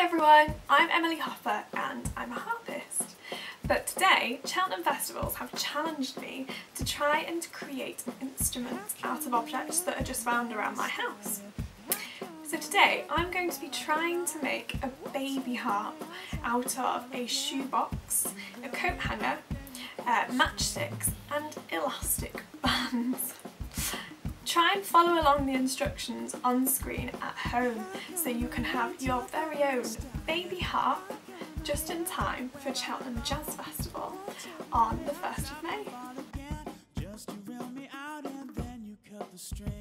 Hi everyone, I'm Emily Hoffa and I'm a harpist. But today, Cheltenham Festivals have challenged me to try and create instruments out of objects that are just found around my house. So today, I'm going to be trying to make a baby harp out of a shoebox, a coat hanger, matchsticks and elastic bands. Try and follow along the instructions on screen at home so you can have your very own baby harp just in time for Cheltenham Jazz Festival on the 1st of May. Just you reel me out and then you cut the string.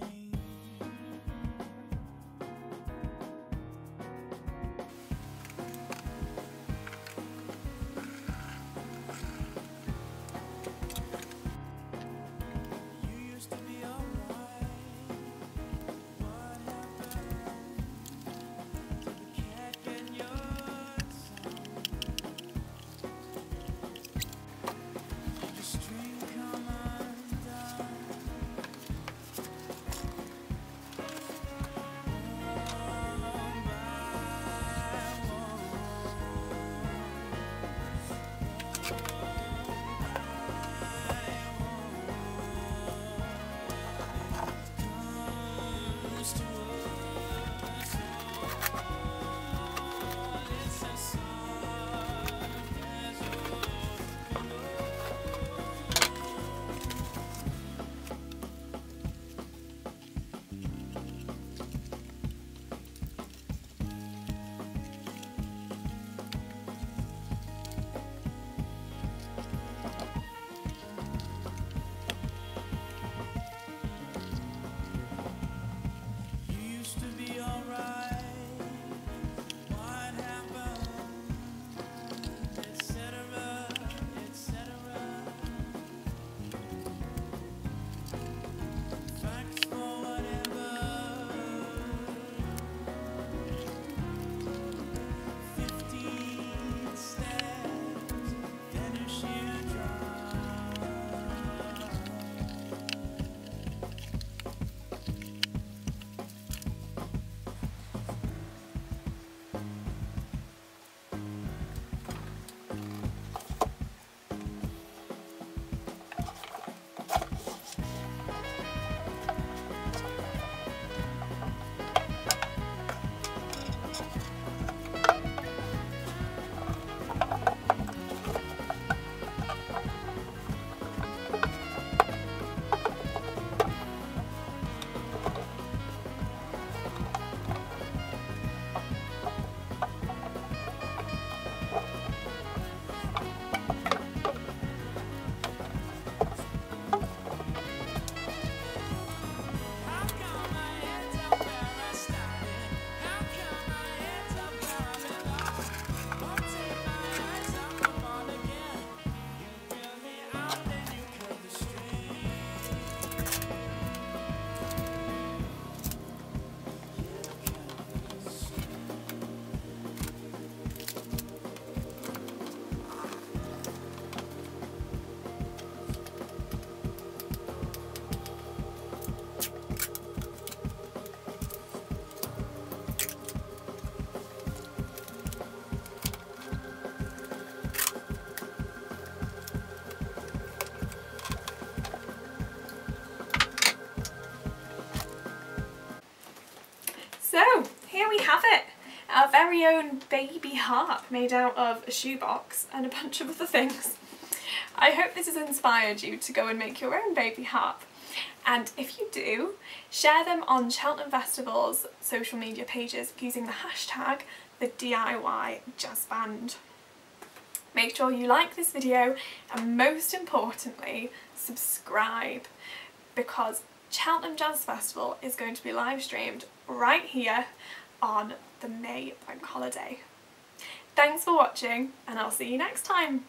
So here we have it, our very own baby harp made out of a shoebox and a bunch of other things. I hope this has inspired you to go and make your own baby harp, and if you do, share them on Cheltenham Festival's social media pages using the hashtag the DIY Jazz Band. Make sure you like this video and, most importantly, subscribe, because Cheltenham Jazz Festival is going to be live streamed right here on the May bank holiday. Thanks for watching, and I'll see you next time.